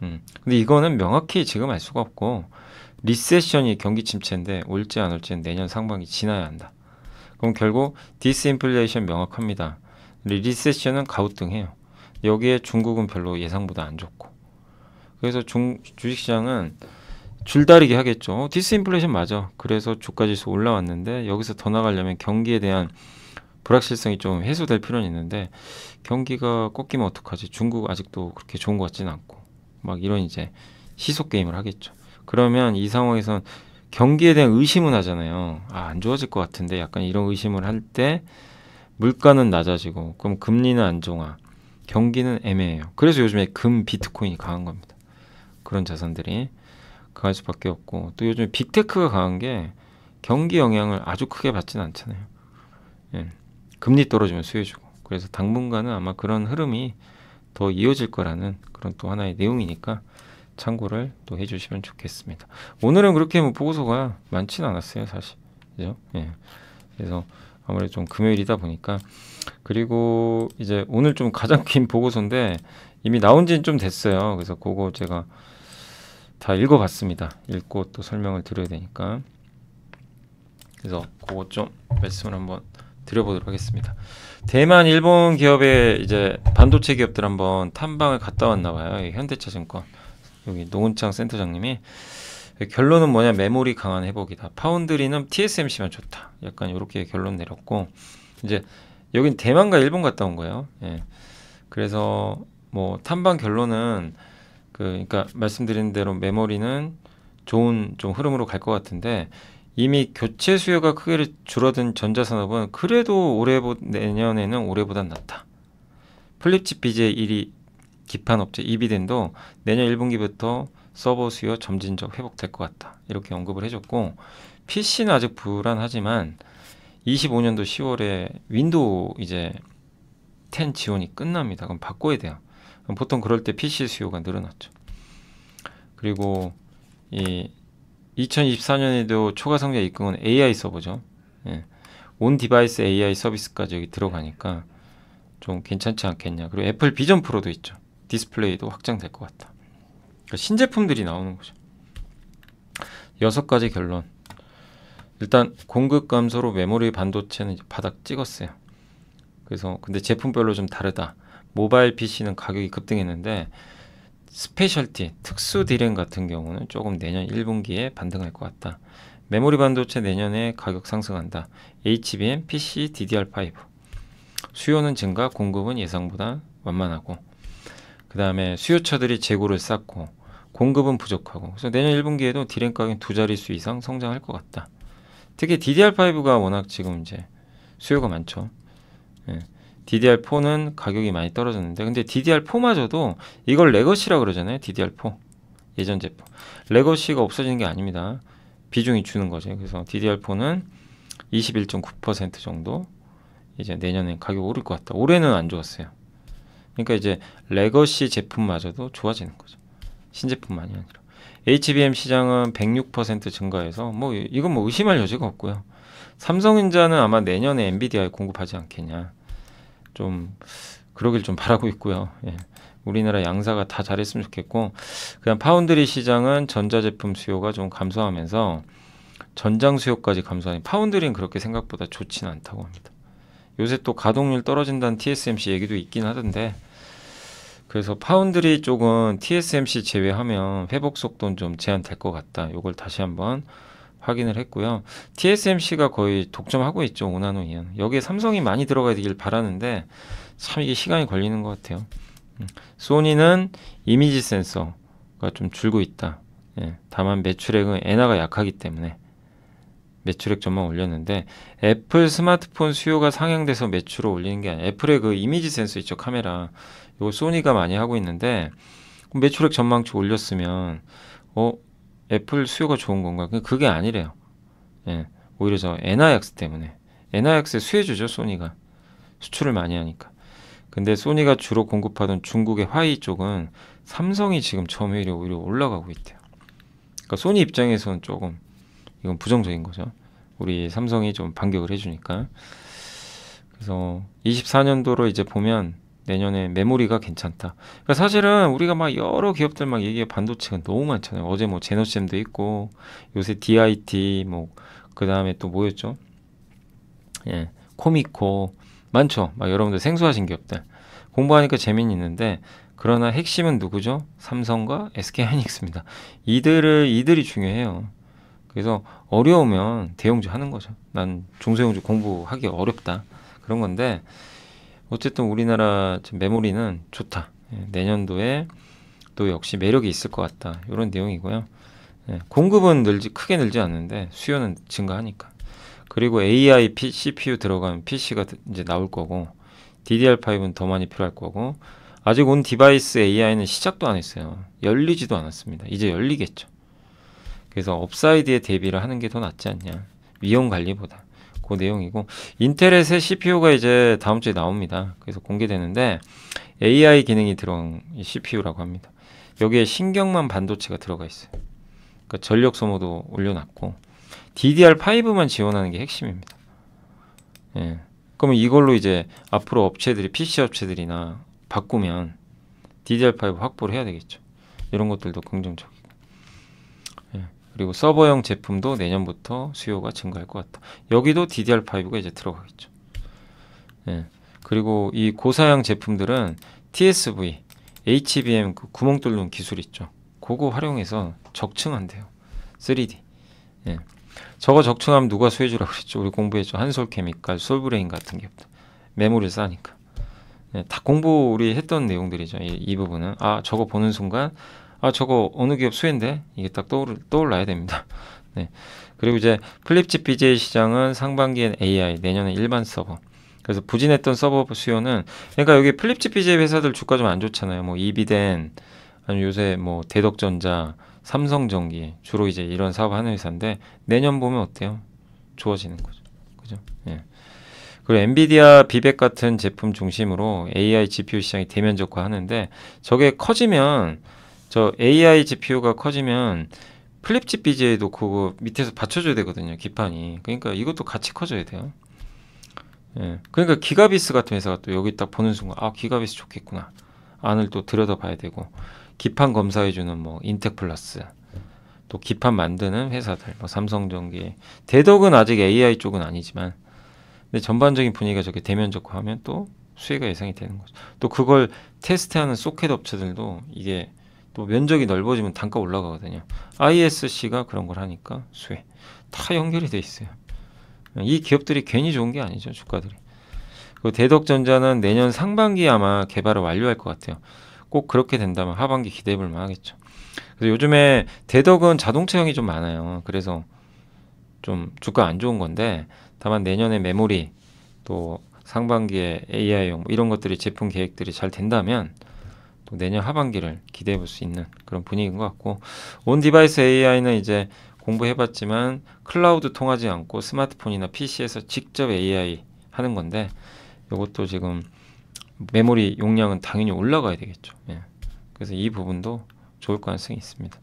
근데 이거는 명확히 지금 알 수가 없고, 리세션이 경기 침체인데 올지 안 올지는 내년 상반기 지나야 한다. 그럼 결국 디스인플레이션 명확합니다. 리세션은 가우뚱해요. 여기에 중국은 별로 예상보다 안 좋고, 그래서 주식시장은 줄다리기 하겠죠. 디스인플레이션 맞아. 그래서 주가지수 올라왔는데 여기서 더 나가려면 경기에 대한 불확실성이 좀 해소될 필요는 있는데, 경기가 꺾이면 어떡하지? 중국 아직도 그렇게 좋은 것 같지는 않고 막 이런 이제 시속 게임을 하겠죠. 그러면 이 상황에선 경기에 대한 의심은 하잖아요. 아, 안 좋아질 것 같은데 약간 이런 의심을 할 때 물가는 낮아지고 그럼 금리는 안정화, 경기는 애매해요. 그래서 요즘에 금, 비트코인이 강한 겁니다. 그런 자산들이 강할 수밖에 없고, 또 요즘 빅테크가 강한 게 경기 영향을 아주 크게 받지는 않잖아요. 예. 금리 떨어지면 수혜주고, 그래서 당분간은 아마 그런 흐름이 더 이어질 거라는 그런 또 하나의 내용이니까 참고를 또 해주시면 좋겠습니다. 오늘은 그렇게 뭐 보고서가 많지는 않았어요, 사실. 그죠? 예. 그래서 아무래도 좀 금요일이다 보니까. 그리고 이제 오늘 좀 가장 긴 보고서인데 이미 나온 지는 좀 됐어요. 그래서 그거 제가 다 읽어봤습니다. 읽고 또 설명을 드려야 되니까. 그래서 그거 좀 말씀을 한번 드려보도록 하겠습니다. 대만, 일본 기업의 이제 반도체 기업들 한번 탐방을 갔다 왔나봐요. 현대차증권 여기 노은창 센터장님이, 결론은 뭐냐, 메모리 강한 회복이다. 파운드리는 TSMC만 좋다. 약간 이렇게 결론 내렸고, 이제 여긴 대만과 일본 갔다 온 거예요. 예. 그래서 뭐 탐방 결론은 그러니까 말씀드린 대로 메모리는 좋은 좀 흐름으로 갈 것 같은데, 이미 교체 수요가 크게 줄어든 전자산업은 그래도 내년에는 올해보단 낫다. 플립칩 BJ 1위 기판업체 이비덴도 내년 1분기부터 서버 수요 점진적 회복될 것 같다. 이렇게 언급을 해줬고, PC는 아직 불안하지만 25년도 10월에 윈도우 이제 10 지원이 끝납니다. 그럼 바꿔야 돼요. 보통 그럴 때 PC 수요가 늘어났죠. 그리고 이 2024년에도 초과 성장 이끈 AI 서버죠. 예. 온 디바이스 AI 서비스까지 여기 들어가니까 좀 괜찮지 않겠냐. 그리고 애플 비전 프로도 있죠. 디스플레이도 확장될 것 같다. 그러니까 신제품들이 나오는 거죠. 6가지 결론. 일단 공급 감소로 메모리 반도체는 이제 바닥 찍었어요. 그래서 근데 제품별로 좀 다르다. 모바일 PC는 가격이 급등했는데 스페셜티, 특수 디램 같은 경우는 조금 내년 1분기에 반등할 것 같다. 메모리 반도체 내년에 가격 상승한다. HBM, PC, DDR5. 수요는 증가, 공급은 예상보다 완만하고, 그 다음에 수요처들이 재고를 쌓고 공급은 부족하고, 그래서 내년 1분기에도 디램 가격이 2자릿수 이상 성장할 것 같다. 특히 DDR5가 워낙 지금 이제 수요가 많죠. 예. DDR4는 가격이 많이 떨어졌는데, 근데 DDR4마저도 이걸 레거시라고 그러잖아요. DDR4 예전 제품 레거시가 없어지는 게 아닙니다. 비중이 주는 거죠. 그래서 DDR4는 21.9% 정도 이제 내년에 가격 오를 것 같다. 올해는 안 좋았어요. 그러니까 이제 레거시 제품마저도 좋아지는 거죠. 신제품만이 아니라. HBM 시장은 106% 증가해서 뭐 이건 뭐 의심할 여지가 없고요. 삼성전자는 아마 내년에 엔비디아에 공급하지 않겠냐, 좀 그러길 좀 바라고 있고요. 예. 우리나라 양사가 다 잘했으면 좋겠고, 그냥 파운드리 시장은 전자제품 수요가 좀 감소하면서 전장 수요까지 감소하니 파운드리는 그렇게 생각보다 좋진 않다고 합니다. 요새 또 가동률 떨어진다는 TSMC 얘기도 있긴 하던데, 그래서 파운드리 쪽은 TSMC 제외하면 회복 속도는 좀 제한될 것 같다. 요걸 다시 한번 확인을 했고요. TSMC가 거의 독점하고 있죠. 5나노 이하는. 여기에 삼성이 많이 들어가야 되길 바라는데 참 이게 시간이 걸리는 것 같아요. 소니는 이미지 센서가 좀 줄고 있다. 예, 다만 매출액은 엔화가 약하기 때문에 매출액 전망 올렸는데, 애플 스마트폰 수요가 상향돼서 매출을 올리는 게 아니라 애플의 그 이미지 센서 있죠, 카메라. 요거 소니가 많이 하고 있는데, 매출액 전망치 올렸으면 애플 수요가 좋은 건가? 그게 아니래요. 예, 오히려 저 엔화약세 때문에, 엔화약세 수혜주죠 소니가, 수출을 많이 하니까. 근데 소니가 주로 공급하던 중국의 화이 쪽은 삼성이 지금 점유율이 오히려 올라가고 있대요. 그러니까 소니 입장에서는 조금 이건 부정적인 거죠. 우리 삼성이 좀 반격을 해주니까. 그래서 24년도로 이제 보면 내년에 메모리가 괜찮다. 그러니까 사실은 우리가 막 여러 기업들 막 얘기해, 반도체가 너무 많잖아요. 어제 뭐 제너셈도 있고, 요새 DIT 뭐 그 다음에 또 뭐였죠? 예, 코미코 많죠. 막 여러분들 생소하신 기업들 공부하니까 재미는 있는데, 그러나 핵심은 누구죠? 삼성과 SK하이닉스입니다. 이들이 중요해요. 그래서 어려우면 대형주 하는 거죠. 난 중소형주 공부하기 어렵다, 그런 건데, 어쨌든 우리나라 메모리는 좋다. 내년도에 또 역시 매력이 있을 것 같다. 이런 내용이고요. 공급은 크게 늘지 않는데 수요는 증가하니까. 그리고 AI CPU 들어간 PC가 이제 나올 거고, DDR5는 더 많이 필요할 거고, 아직 온 디바이스 AI는 시작도 안 했어요. 열리지도 않았습니다. 이제 열리겠죠. 그래서 업사이드에 대비를 하는 게 더 낫지 않냐, 위험 관리보다. 그 내용이고, 인텔의 새 CPU가 이제 다음 주에 나옵니다. 그래서 공개되는데 AI 기능이 들어온 CPU라고 합니다. 여기에 신경망 반도체가 들어가 있어요. 그러니까 전력 소모도 올려놨고, DDR5만 지원하는 게 핵심입니다. 예. 그러면 이걸로 이제 앞으로 업체들이, PC 업체들이나 바꾸면 DDR5 확보를 해야 되겠죠. 이런 것들도 긍정적이고. 그리고 서버용 제품도 내년부터 수요가 증가할 것 같다. 여기도 DDR5가 이제 들어가겠죠. 예. 그리고 이 고사양 제품들은 TSV, HBM 그 구멍 뚫는 기술 있죠. 그거 활용해서 적층한대요. 3D. 예. 저거 적층하면 누가 수혜주라고 그랬죠? 우리 공부했죠. 한솔케미칼, 솔브레인 같은 게 없다. 메모리 싸니까. 예. 다 공부 우리 했던 내용들이죠. 이 부분은. 아, 저거 보는 순간, 아, 저거 어느 기업 수혜인데? 이게 딱 떠올라야 됩니다. 네. 그리고 이제 플립칩 BJ 시장은 상반기엔 AI, 내년엔 일반 서버. 그래서 부진했던 서버 수요는, 그러니까 여기 플립칩 BJ 회사들 주가 좀 안 좋잖아요. 뭐 이비덴, 아니면 요새 뭐 대덕전자, 삼성전기, 주로 이제 이런 사업하는 회사인데, 내년 보면 어때요? 좋아지는 거죠. 그죠? 예. 그리고 엔비디아 비백 같은 제품 중심으로 AI GPU 시장이 대면적화하는데, 저게 커지면, 저 AI GPU가 커지면 플립칩 BJ도 그거 밑에서 받쳐줘야 되거든요, 기판이. 그러니까 이것도 같이 커져야 돼요. 예. 그러니까 기가비스 같은 회사가 또 여기 딱 보는 순간, 아, 기가비스 좋겠구나, 안을 또 들여다봐야 되고, 기판 검사해주는 뭐 인텍플러스, 또 기판 만드는 회사들 뭐 삼성전기, 대덕은 아직 AI 쪽은 아니지만, 근데 전반적인 분위기가 저렇게 대면적화하면 또 수혜가 예상이 되는 거죠. 또 그걸 테스트하는 소켓 업체들도, 이게 또 면적이 넓어지면 단가 올라가거든요. ISC가 그런 걸 하니까 수혜. 다 연결이 돼 있어요. 이 기업들이 괜히 좋은 게 아니죠, 주가들이. 그리고 대덕전자는 내년 상반기에 아마 개발을 완료할 것 같아요. 꼭 그렇게 된다면 하반기 기대해볼 만하겠죠. 그래서 요즘에 대덕은 자동차형이 좀 많아요. 그래서 좀 주가 안 좋은 건데, 다만 내년에 메모리, 또 상반기에 AI용 이런 것들이, 제품 계획들이 잘 된다면 또 내년 하반기를 기대해 볼 수 있는 그런 분위기인 것 같고, 온 디바이스 AI는 이제 공부해봤지만 클라우드 통하지 않고 스마트폰이나 PC에서 직접 AI 하는 건데, 이것도 지금 메모리 용량은 당연히 올라가야 되겠죠. 예. 그래서 이 부분도 좋을 가능성이 있습니다.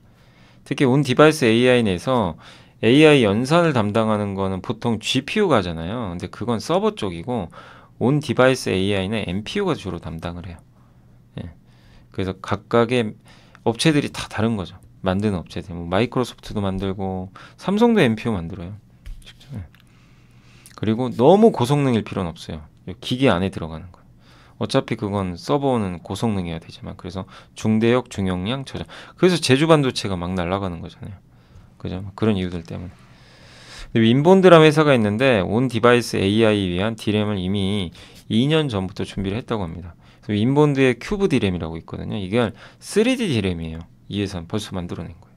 특히 온 디바이스 AI 내에서 AI 연산을 담당하는 거는 보통 GPU가 하잖아요. 근데 그건 서버 쪽이고, 온 디바이스 AI는 MPU가 주로 담당을 해요. 그래서 각각의 업체들이 다 다른 거죠. 만드는 업체들. 뭐 마이크로소프트도 만들고 삼성도 MPO 만들어요. 그리고 너무 고성능일 필요는 없어요. 기계 안에 들어가는 거. 어차피 그건 서버는 고성능해야 되지만, 그래서 중대역, 중용량, 저장. 그래서 제주 반도체가 막 날아가는 거잖아요. 그죠? 그런 이유들 때문에. 윈본드라는 회사가 있는데 온 디바이스 AI 위한 디램을 이미 2년 전부터 준비를 했다고 합니다. 그래서 윈본드의 큐브 디램이라고 있거든요. 이게 3D 디램이에요. 이 회사는 벌써 만들어낸 거예요.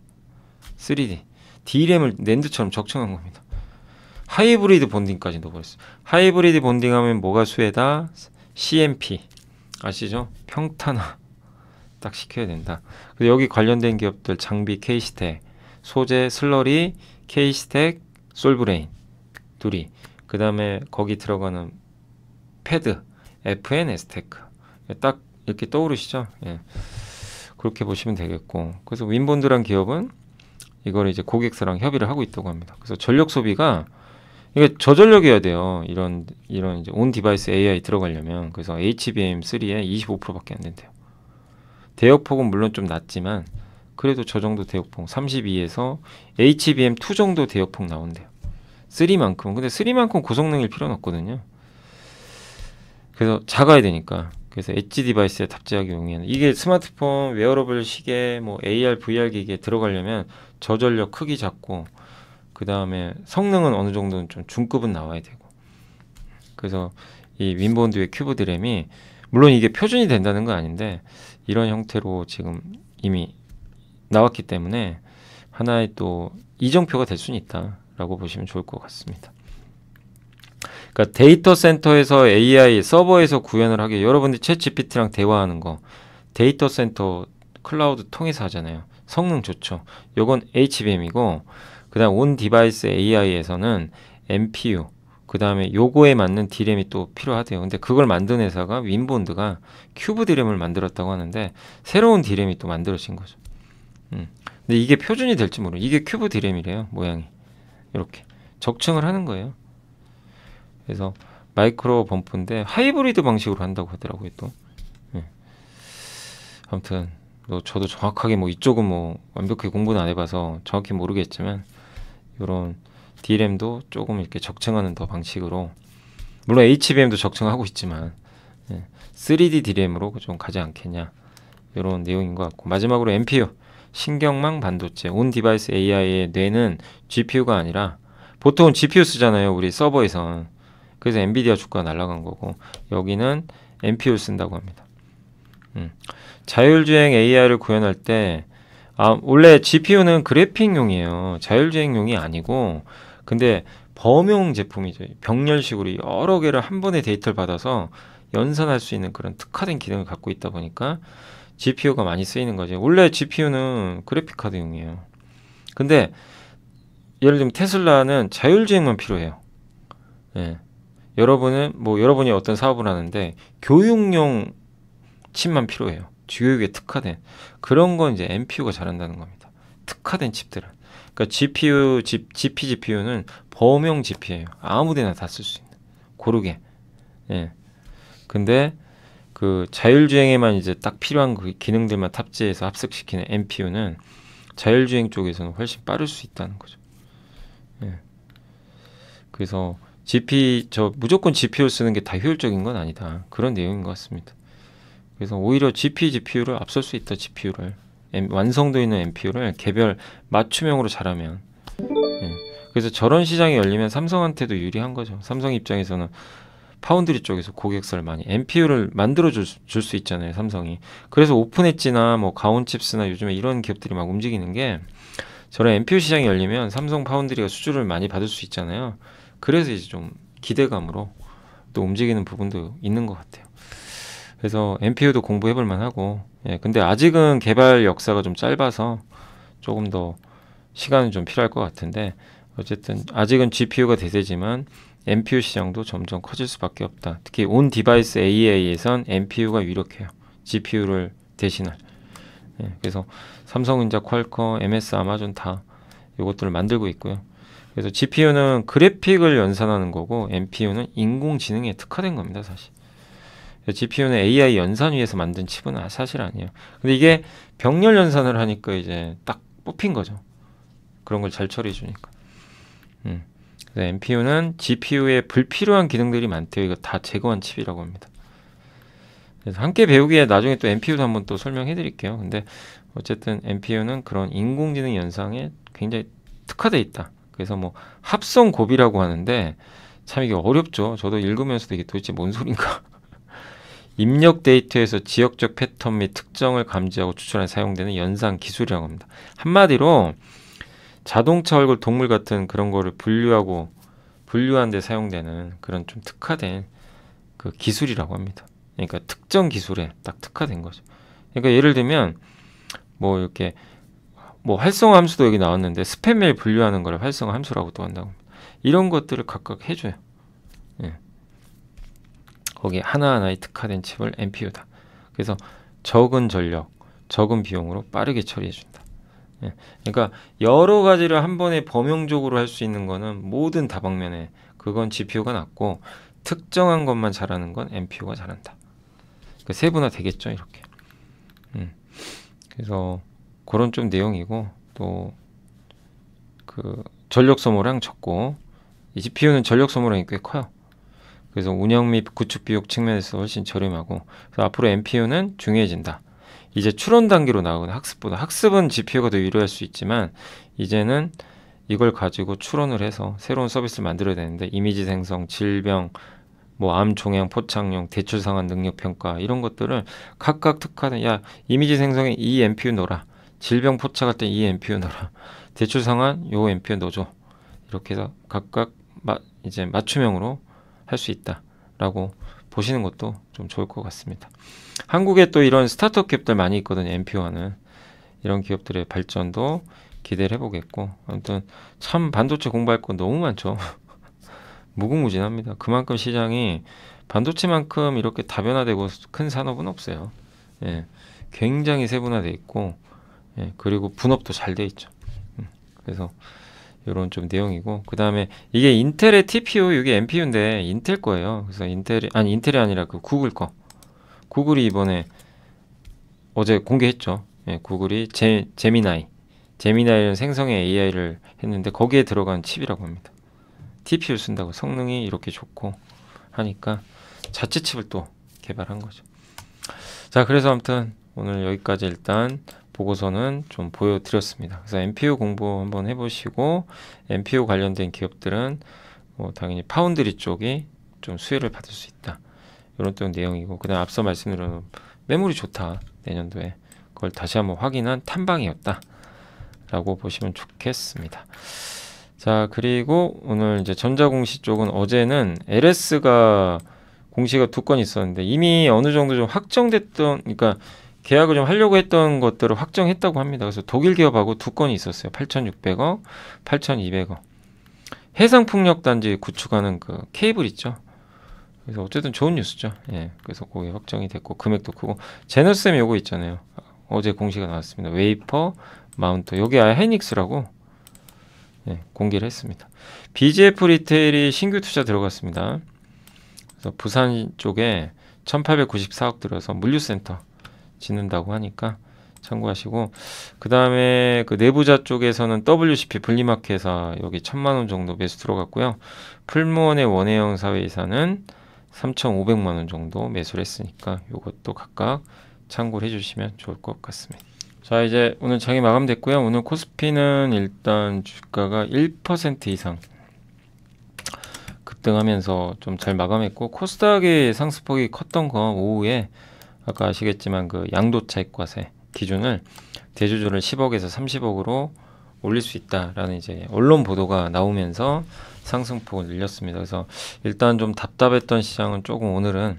3D 디램을 낸드처럼 적층한 겁니다. 하이브리드 본딩까지 넣어버렸어요. 하이브리드 본딩하면 뭐가 수혜다? CMP 아시죠? 평탄화 딱 시켜야 된다. 그래서 여기 관련된 기업들 장비 케이스텍, 소재 슬러리 케이스텍, 솔브레인 둘이, 그 다음에 거기 들어가는 패드 FNS테크 딱 이렇게 떠오르시죠? 예. 그렇게 보시면 되겠고, 그래서 윈본드란 기업은 이걸 이제 고객사랑 협의를 하고 있다고 합니다. 그래서 전력 소비가 이게 저전력이어야 돼요. 이런 이제 온 디바이스 AI 들어가려면. 그래서 HBM3에 25%밖에 안 된대요. 대역폭은 물론 좀 낮지만 그래도 저 정도 대역폭 32에서 HBM2 정도 대역폭 나온대요. 3만큼은. 근데 3만큼 고성능일 필요는 없거든요. 그래서 작아야 되니까. 그래서 엣지 디바이스에 탑재하기 용이한, 이게 스마트폰, 웨어러블, 시계, 뭐 AR, VR 기기에 들어가려면 저전력 크기 작고, 그 다음에 성능은 어느 정도는 좀 중급은 나와야 되고. 그래서 이 윈본드의 큐브 디램이 물론 이게 표준이 된다는 건 아닌데 이런 형태로 지금 이미 나왔기 때문에 하나의 또 이정표가 될 수는 있다라고 보시면 좋을 것 같습니다. 그러니까 데이터 센터에서 AI 서버에서 구현을 하게, 여러분들이 챗GPT랑 대화하는 거 데이터 센터 클라우드 통해서 하잖아요. 성능 좋죠. 요건 HBM이고, 그 다음 온 디바이스 AI에서는 MPU, 그 다음에 요거에 맞는 디램이 또 필요하대요. 근데 그걸 만든 회사가 윈본드가 큐브 디램을 만들었다고 하는데 새로운 디램이 또 만들어진 거죠. 근데 이게 표준이 될지 모르겠어요. 이게 큐브 디램이래요. 모양이 이렇게 적층을 하는 거예요. 그래서 마이크로 범프인데 하이브리드 방식으로 한다고 하더라고요 또. 예. 아무튼 저도 정확하게 뭐 이쪽은 뭐 완벽히 공부는 안 해봐서 정확히 모르겠지만 이런 DRAM도 조금 이렇게 적층하는 더 방식으로, 물론 HBM도 적층하고 있지만 3D DRAM으로 좀 가지 않겠냐 이런 내용인 것 같고, 마지막으로 MPU 신경망 반도체. 온 디바이스 AI의 뇌는 GPU가 아니라, 보통은 GPU 쓰잖아요 우리 서버에선. 그래서 엔비디아 주가가 날아간 거고, 여기는 MPU 쓴다고 합니다. 자율주행 AI를 구현할 때, 원래 GPU는 그래픽용이에요. 자율주행용이 아니고, 근데 범용 제품이죠. 병렬식으로 여러 개를 한 번에 데이터를 받아서 연산할 수 있는 그런 특화된 기능을 갖고 있다 보니까 GPU가 많이 쓰이는 거죠. 원래 GPU는 그래픽카드용이에요. 근데 예를 들면 테슬라는 자율주행만 필요해요. 예. 여러분은 뭐 여러분이 어떤 사업을 하는데 교육용 칩만 필요해요. 교육에 특화된 그런 건 이제 MPU가 잘한다는 겁니다. 특화된 칩들은. 그러니까 GPU는 범용 GPU예요. 아무데나 다 쓸 수 있는 고르게. 예. 근데 그 자율주행에만 이제 딱 필요한 그 기능들만 탑재해서 합숙시키는 MPU는 자율주행 쪽에서는 훨씬 빠를 수 있다는 거죠. 예. 그래서 무조건 GPU 쓰는 게 다 효율적인 건 아니다. 그런 내용인 것 같습니다. 그래서 오히려 GPU를 앞설 수 있다. GPU를 완성도 있는 MPU를 개별 맞춤형으로 잘하면, 예. 그래서 저런 시장이 열리면 삼성한테도 유리한 거죠. 삼성 입장에서는 파운드리 쪽에서 고객사를 많이 MPU를 만들어 줄 수 있잖아요 삼성이. 그래서 오픈엣지나 뭐 가온칩스나 요즘에 이런 기업들이 막 움직이는 게, 저런 MPU 시장이 열리면 삼성 파운드리가 수주를 많이 받을 수 있잖아요. 그래서 이제 좀 기대감으로 또 움직이는 부분도 있는 것 같아요. 그래서 MPU도 공부해볼 만하고, 예, 근데 아직은 개발 역사가 좀 짧아서 조금 더 시간은 좀 필요할 것 같은데, 어쨌든 아직은 GPU가 대세지만 MPU 시장도 점점 커질 수밖에 없다. 특히 온 디바이스 AI에선 MPU가 유력해요. GPU를 대신할. 예, 그래서 삼성전자, 퀄컴, MS, 아마존 다 이것들을 만들고 있고요. 그래서 GPU는 그래픽을 연산하는 거고 MPU는 인공지능에 특화된 겁니다 사실. GPU는 AI 연산 위에서 만든 칩은 사실 아니에요. 근데 이게 병렬 연산을 하니까 이제 딱 뽑힌 거죠. 그런 걸 잘 처리해 주니까. 그래서 MPU는 GPU에 불필요한 기능들이 많대요. 이거 다 제거한 칩이라고 합니다. 그래서 함께 배우기에 나중에 또 MPU도 한번 또 설명해 드릴게요. 근데 어쨌든 MPU는 그런 인공지능 연상에 굉장히 특화되어 있다. 그래서 뭐 합성 고비라고 하는데 참 이게 어렵죠. 저도 읽으면서도 이게 도대체 뭔 소린가. 입력 데이터에서 지역적 패턴 및 특정을 감지하고 추출하는 사용되는 연상 기술이라고 합니다. 한마디로 자동차 얼굴 동물 같은 그런 거를 분류하는 데 사용되는 그런 좀 특화된 그 기술이라고 합니다. 그러니까 특정 기술에 딱 특화된 거죠. 그러니까 예를 들면 뭐 이렇게 뭐 활성화 함수도 여기 나왔는데 스팸 메일 분류하는 거를 활성화 함수라고 또 한다고 합니다. 이런 것들을 각각 해줘요. 예. 거기 하나하나의 특화된 칩을 MPU다. 그래서 적은 전력, 적은 비용으로 빠르게 처리해준다. 예. 그러니까 여러 가지를 한 번에 범용적으로 할 수 있는 거는 모든 다방면에 그건 GPU가 낫고 특정한 것만 잘하는 건 MPU가 잘한다. 그러니까 세분화 되겠죠 이렇게. 그래서 그런 좀 내용이고 또 그 전력 소모량 적고 이 GPU는 전력 소모량이 꽤 커요. 그래서 운영 및 구축 비용 측면에서 훨씬 저렴하고 그래서 앞으로 MPU는 중요해진다. 이제 추론 단계로 나오는 학습보다 학습은 GPU가 더 위로할 수 있지만 이제는 이걸 가지고 추론을 해서 새로운 서비스를 만들어야 되는데 이미지 생성, 질병, 뭐 암 종양, 포착용, 대출 상환 능력 평가 이런 것들을 각각 특화된 야 이미지 생성에 이 MPU 넣어라. 질병 포착할 때 이 MPU 넣어라. 대출 상환 요 MPU 넣어줘. 이렇게 해서 각각 이제 맞춤형으로 할 수 있다라고 보시는 것도 좀 좋을 것 같습니다. 한국에 또 이런 스타트업 기업들 많이 있거든요. MPU하는 이런 기업들의 발전도 기대를 해보겠고 아무튼 참 반도체 공부할 거 너무 많죠. 무궁무진합니다. 그만큼 시장이 반도체만큼 이렇게 다변화되고 큰 산업은 없어요. 예, 굉장히 세분화되어 있고 예, 그리고 분업도 잘 되어 있죠. 그래서 이런 좀 내용이고 그 다음에 이게 인텔의 TPU 이게 MPU인데 인텔 거예요. 그래서 인텔이 아니라 그 구글 거 구글이 이번에 어제 공개했죠. 예, 구글이 제미나이라는 생성의 AI를 했는데 거기에 들어간 칩이라고 합니다. TPU 쓴다고 성능이 이렇게 좋고 하니까 자체 칩을 또 개발한 거죠. 자 그래서 아무튼 오늘 여기까지 일단 보고서는 좀 보여드렸습니다. 그래서 MPU 공부 한번 해보시고 MPU 관련된 기업들은 뭐 당연히 파운드리 쪽이 좀 수혜를 받을 수 있다. 이런 또 내용이고 그다음 앞서 말씀드린 메모리 좋다. 내년도에 그걸 다시 한번 확인한 탐방이었다. 라고 보시면 좋겠습니다. 자 그리고 오늘 이제 전자공시 쪽은 어제는 LS가 공시가 2건 있었는데 이미 어느 정도 좀 확정됐던 그러니까 계약을 좀 하려고 했던 것들을 확정했다고 합니다. 그래서 독일 기업하고 2건이 있었어요. 8,600억, 8,200억. 해상풍력단지 구축하는 그 케이블 있죠. 그래서 어쨌든 좋은 뉴스죠. 예, 그래서 거기 확정이 됐고 금액도 크고 제너셈 요거 있잖아요. 어제 공시가 나왔습니다. 웨이퍼 마운트 여기 아예 헤닉스라고 네, 공개를 했습니다. BGF 리테일이 신규 투자 들어갔습니다. 그래서 부산 쪽에 1894억 들어서 물류센터 짓는다고 하니까 참고하시고 그다음에 그 내부자 쪽에서는 WCP 분리마켓 회사 여기 1000만 원 정도 매수 들어갔고요. 풀무원의 원혜영 사회이사는 3500만 원 정도 매수를 했으니까 이것도 각각 참고를 해주시면 좋을 것 같습니다. 자 이제 오늘 장이 마감됐고요. 오늘 코스피는 일단 주가가 1% 이상 급등하면서 좀 잘 마감했고 코스닥의 상승폭이 컸던 건 오후에 아까 아시겠지만 그 양도차익과세 기준을 대주주를 10억에서 30억으로 올릴 수 있다라는 이제 언론 보도가 나오면서 상승폭을 늘렸습니다. 그래서 일단 좀 답답했던 시장은 조금 오늘은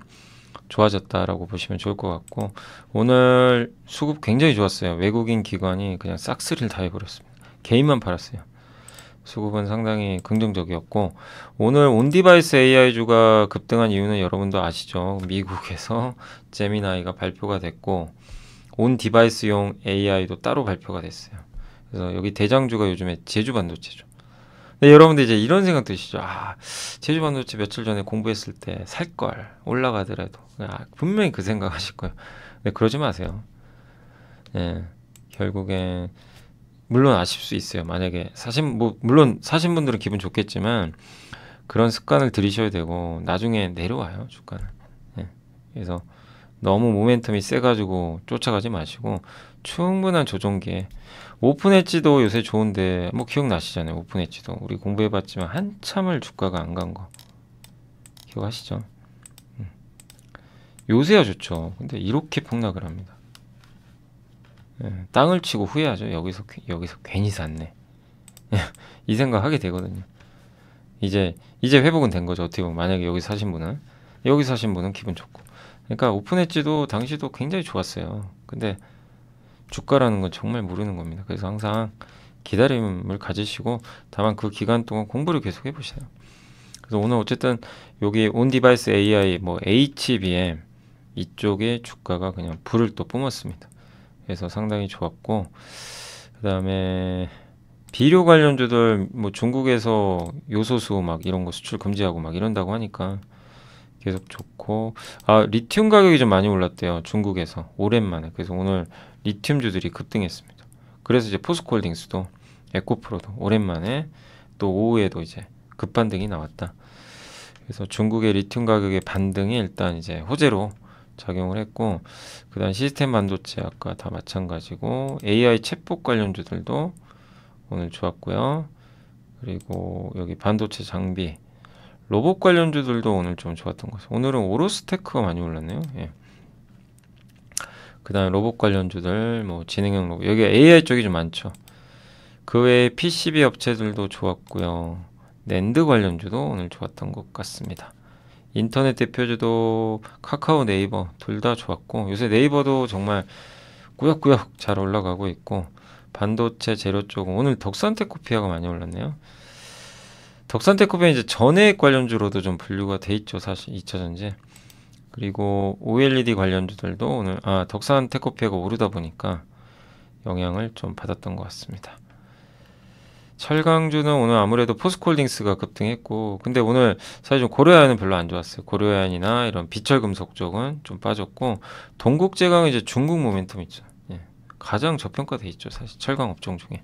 좋아졌다라고 보시면 좋을 것 같고 오늘 수급 굉장히 좋았어요. 외국인 기관이 그냥 싹쓸이를 다 해버렸습니다. 개인만 팔았어요. 수급은 상당히 긍정적이었고 오늘 온디바이스 AI주가 급등한 이유는 여러분도 아시죠. 미국에서 제미나이가 발표가 됐고 온디바이스용 AI도 따로 발표가 됐어요. 그래서 여기 대장주가 요즘에 제주반도체죠. 네, 여러분들 이제 이런 생각 드시죠? 아, 제주 반도체 며칠 전에 공부했을 때 살걸, 올라가더라도. 아, 분명히 그 생각 하실 거예요. 네, 그러지 마세요. 예, 결국엔 물론 아실 수 있어요. 만약에 사신, 뭐 물론 사신 분들은 기분 좋겠지만 그런 습관을 들이셔야 되고 나중에 내려와요, 주가는. 예, 그래서 너무 모멘텀이 세가지고 쫓아가지 마시고 충분한 조정기에, 오픈엣지도 요새 좋은데 뭐 기억나시잖아요. 오픈엣지도 우리 공부해봤지만 한참을 주가가 안 간 거 기억하시죠? 요새야 좋죠. 근데 이렇게 폭락을 합니다. 예, 땅을 치고 후회하죠. 여기서 괜히 샀네. 이 생각 하게 되거든요. 이제 회복은 된 거죠. 어떻게 보면 만약에 여기 사신 분은 기분 좋고. 그러니까 오픈엣지도 당시도 굉장히 좋았어요. 근데 주가라는 건 정말 모르는 겁니다. 그래서 항상 기다림을 가지시고 다만 그 기간 동안 공부를 계속 해보세요. 그래서 오늘 어쨌든 여기 온디바이스 AI, 뭐 HBM 이쪽에 주가가 그냥 불을 또 뿜었습니다. 그래서 상당히 좋았고, 그 다음에 비료 관련주들 뭐 중국에서 요소수 막 이런 거 수출 금지하고 막 이런다고 하니까 계속 좋고, 아, 리튬 가격이 좀 많이 올랐대요. 중국에서 오랜만에. 그래서 오늘 리튬주들이 급등했습니다. 그래서 이제 포스코홀딩스도 에코프로도 오랜만에 또 오후에도 이제 급반등이 나왔다. 그래서 중국의 리튬 가격의 반등이 일단 이제 호재로 작용을 했고, 그 다음 시스템 반도체 아까 다 마찬가지고 AI 챗봇 관련주들도 오늘 좋았고요. 그리고 여기 반도체 장비 로봇 관련주들도 오늘 좀 좋았던 것 같아요. 오늘은 오로스테크가 많이 올랐네요. 예. 그 다음에 로봇 관련주들, 뭐 지능형 로봇, 여기 AI 쪽이 좀 많죠. 그 외에 PCB 업체들도 좋았고요. 낸드 관련주도 오늘 좋았던 것 같습니다. 인터넷 대표주도 카카오, 네이버 둘 다 좋았고, 요새 네이버도 정말 꾸역꾸역 잘 올라가고 있고, 반도체 재료 쪽은 오늘 덕산테코피아가 많이 올랐네요. 덕산테코피아 이제 전해액 관련주로도 좀 분류가 돼 있죠, 사실 2차전지. 그리고 OLED 관련주들도 오늘, 아, 덕산테코피아가 오르다 보니까 영향을 좀 받았던 것 같습니다. 철강주는 오늘 아무래도 포스코홀딩스가 급등했고, 근데 오늘 사실 좀 고려아연은 별로 안 좋았어요. 고려아연이나 이런 비철금속 쪽은 좀 빠졌고, 동국제강은 이제 중국 모멘텀 있죠. 예. 가장 저평가돼 있죠, 사실 철강 업종 중에.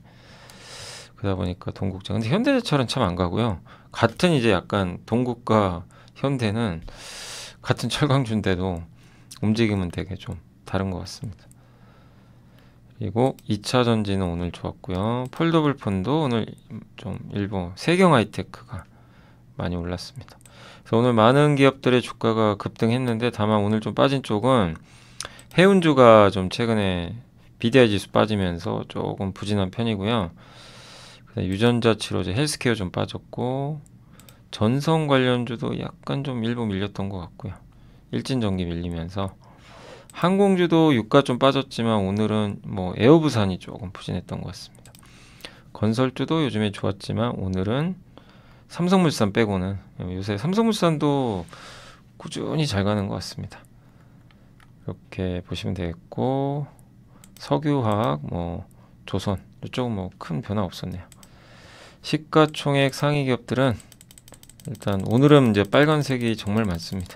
그러다 보니까 동국제강. 근데 현대제철은 참 안 가고요. 같은 이제 약간 동국과 현대는 같은 철강주인데도 움직임은 되게 좀 다른 것 같습니다. 그리고 2차전지는 오늘 좋았고요. 폴더블폰도 오늘 좀 일부, 세경하이테크가 많이 올랐습니다. 그래서 오늘 많은 기업들의 주가가 급등했는데, 다만 오늘 좀 빠진 쪽은 해운주가 좀 최근에 BDI 지수 빠지면서 조금 부진한 편이고요. 유전자 치료제, 헬스케어 좀 빠졌고, 전성 관련주도 약간 좀 일부 밀렸던 것 같고요. 일진전기 밀리면서 항공주도 유가 좀 빠졌지만 오늘은 뭐 에어부산이 조금 부진했던 것 같습니다. 건설주도 요즘에 좋았지만 오늘은 삼성물산 빼고는, 요새 삼성물산도 꾸준히 잘 가는 것 같습니다. 이렇게 보시면 되겠고, 석유화학, 뭐 조선 이쪽은 뭐 큰 변화 없었네요. 시가총액 상위 기업들은 일단 오늘은 이제 빨간색이 정말 많습니다.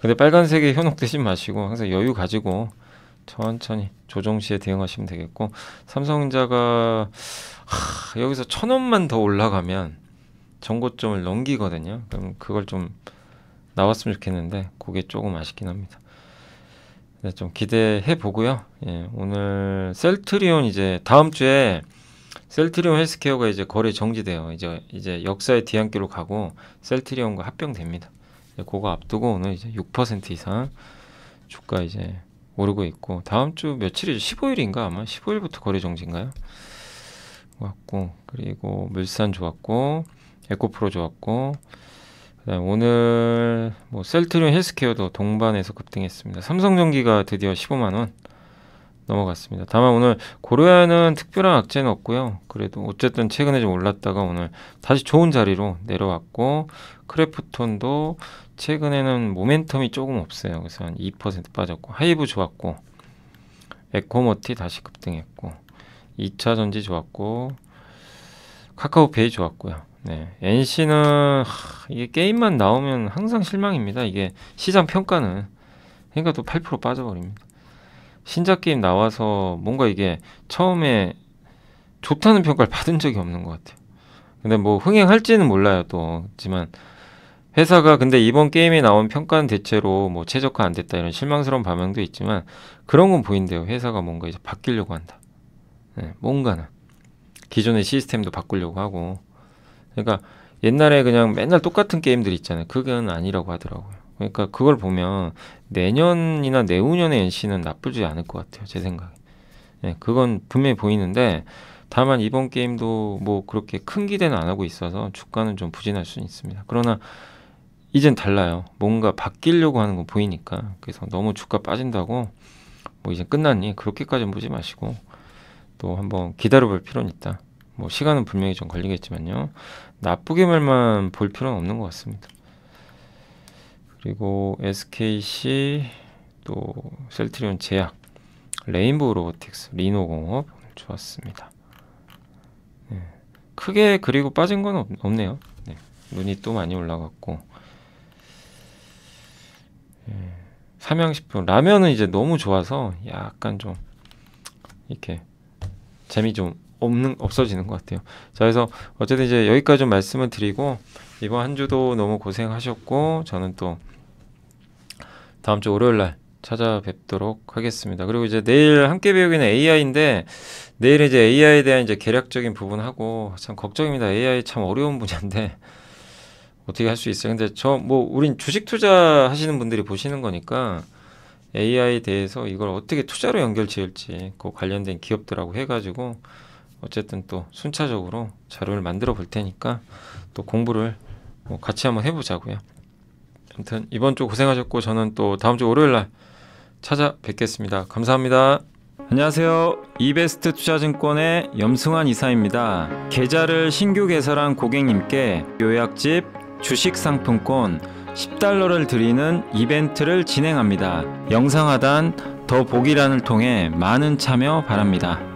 근데 빨간색에 현혹되지 마시고 항상 여유 가지고 천천히 조정시에 대응하시면 되겠고, 삼성전자가 여기서 1,000원만 더 올라가면 전고점을 넘기거든요. 그럼 그걸 좀 나왔으면 좋겠는데 그게 조금 아쉽긴 합니다. 네, 좀 기대해 보고요. 예, 오늘 셀트리온 이제 다음 주에 셀트리온 헬스케어가 이제 거래 정지돼요. 이제 역사의 뒤안길로 가고 셀트리온과 합병됩니다. 그거 앞두고 오늘 이제 6% 이상 주가 이제 오르고 있고, 다음 주 며칠이죠? 15일인가 아마 15일부터 거래 정지인가요? 왔고, 그리고 물산 좋았고, 에코프로 좋았고, 그다음 오늘 뭐 셀트리온 헬스케어도 동반해서 급등했습니다. 삼성전기가 드디어 15만원 넘어갔습니다. 다만 오늘 고려아연은 특별한 악재는 없고요. 그래도 어쨌든 최근에 좀 올랐다가 오늘 다시 좋은 자리로 내려왔고, 크래프톤도 최근에는 모멘텀이 조금 없어요. 그래서 한 2% 빠졌고, 하이브 좋았고, 에코머티 다시 급등했고, 2차전지 좋았고, 카카오페이 좋았고요. 네, NC는 이게 게임만 나오면 항상 실망입니다. 이게 시장 평가는. 그러니까 또 8% 빠져버립니다. 신작 게임 나와서 뭔가 이게 처음에 좋다는 평가를 받은 적이 없는 것 같아요. 근데 뭐 흥행할지는 몰라요 또. 하지만 회사가 근데 이번 게임에 나온 평가는 대체로 뭐 최적화 안 됐다 이런 실망스러운 반응도 있지만 그런 건 보인대요. 회사가 뭔가 이제 바뀌려고 한다. 네, 뭔가는 기존의 시스템도 바꾸려고 하고. 그러니까 옛날에 그냥 맨날 똑같은 게임들 있잖아요. 그건 아니라고 하더라고요. 그러니까 그걸 보면 내년이나 내후년의 NC는 나쁘지 않을 것 같아요, 제 생각에. 네, 그건 분명히 보이는데 다만 이번 게임도 뭐 그렇게 큰 기대는 안 하고 있어서 주가는 좀 부진할 수는 있습니다. 그러나 이젠 달라요. 뭔가 바뀌려고 하는 거 보이니까. 그래서 너무 주가 빠진다고 뭐 이제 끝났니 그렇게까지는 보지 마시고 또 한번 기다려볼 필요는 있다. 뭐 시간은 분명히 좀 걸리겠지만요, 나쁘게 말만 볼 필요는 없는 것 같습니다. 그리고 SKC, 또 셀트리온 제약, 레인보우 로보틱스, 리노공업 좋았습니다. 네. 크게 그리고 빠진 건 없네요. 네. 눈이 또 많이 올라갔고. 네. 삼양식품 라면은 이제 너무 좋아서 약간 좀 이렇게 재미 좀 없어지는 것 같아요. 자, 그래서 어쨌든 이제 여기까지 좀 말씀을 드리고 이번 한 주도 너무 고생하셨고 저는 또 다음 주 월요일 날 찾아뵙도록 하겠습니다. 그리고 이제 내일 함께 배우기는 AI인데 내일 이제 AI에 대한 이제 계략적인 부분하고 참 걱정입니다. AI 참 어려운 분야인데 어떻게 할 수 있어요? 근데 저 뭐 우린 주식 투자 하시는 분들이 보시는 거니까 AI에 대해서 이걸 어떻게 투자로 연결 지을지 그 관련된 기업들하고 해가지고 어쨌든 또 순차적으로 자료를 만들어 볼 테니까 또 공부를 뭐 같이 한번 해보자고요. 아무튼 이번 주 고생하셨고 저는 또 다음 주 월요일 날 찾아뵙겠습니다. 감사합니다. 안녕하세요. 이베스트 투자증권의 염승환 이사입니다. 계좌를 신규 개설한 고객님께 요약집, 주식상품권, $10를 드리는 이벤트를 진행합니다. 영상 하단 더 보기란을 통해 많은 참여 바랍니다.